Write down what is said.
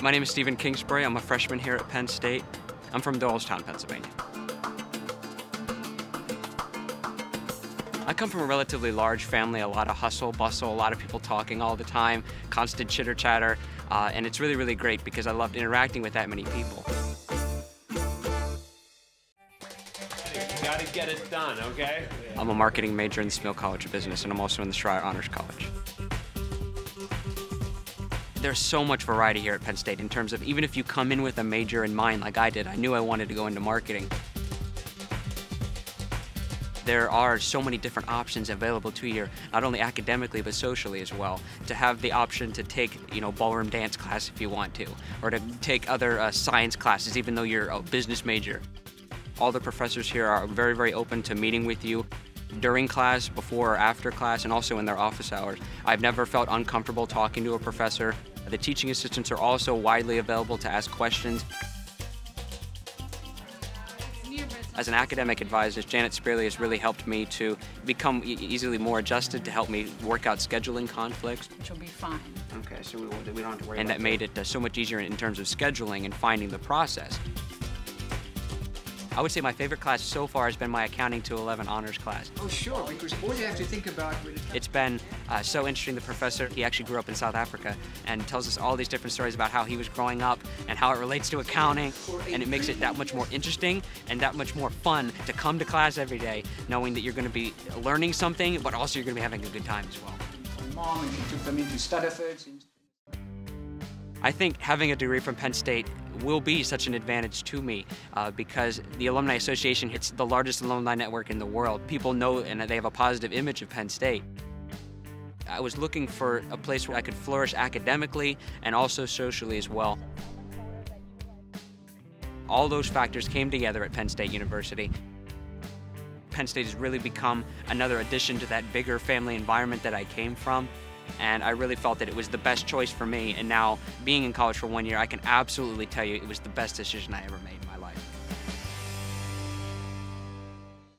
My name is Stephen Kingsbury. I'm a freshman here at Penn State. I'm from Doylestown, Pennsylvania. I come from a relatively large family, a lot of hustle, bustle, a lot of people talking all the time, constant chitter chatter, and it's really, really great because I loved interacting with that many people. You gotta get it done, okay? I'm a marketing major in the Smeal College of Business, and I'm also in the Schreyer Honors College. There's so much variety here at Penn State in terms of even if you come in with a major in mind like I did, I knew I wanted to go into marketing. There are so many different options available to you, not only academically but socially as well. To have the option to take, you know, ballroom dance class if you want to, or to take other science classes even though you're a business major. All the professors here are very, very open to meeting with you during class, before or after class, and also in their office hours. I've never felt uncomfortable talking to a professor. The teaching assistants are also widely available to ask questions. As an academic advisor, Janet Spearley has really helped me to become easily more adjusted, to help me work out scheduling conflicts. Which will be fine. Okay, so we don't have to worry about that. And that made it so much easier in terms of scheduling and finding the process. I would say my favorite class so far has been my Accounting 211 honors class. Oh, sure, because all you have to think about... It's been so interesting. The professor, he actually grew up in South Africa and tells us all these different stories about how he was growing up and how it relates to accounting, and it makes it that much more interesting and that much more fun to come to class every day knowing that you're going to be learning something, but also you're going to be having a good time as well. My mom, and she took them into Stutterford. I think having a degree from Penn State will be such an advantage to me because the Alumni Association, it's the largest alumni network in the world. People know and they have a positive image of Penn State. I was looking for a place where I could flourish academically and also socially as well. All those factors came together at Penn State University. Penn State has really become another addition to that bigger family environment that I came from. And I really felt that it was the best choice for me, and now being in college for 1 year, I can absolutely tell you it was the best decision I ever made.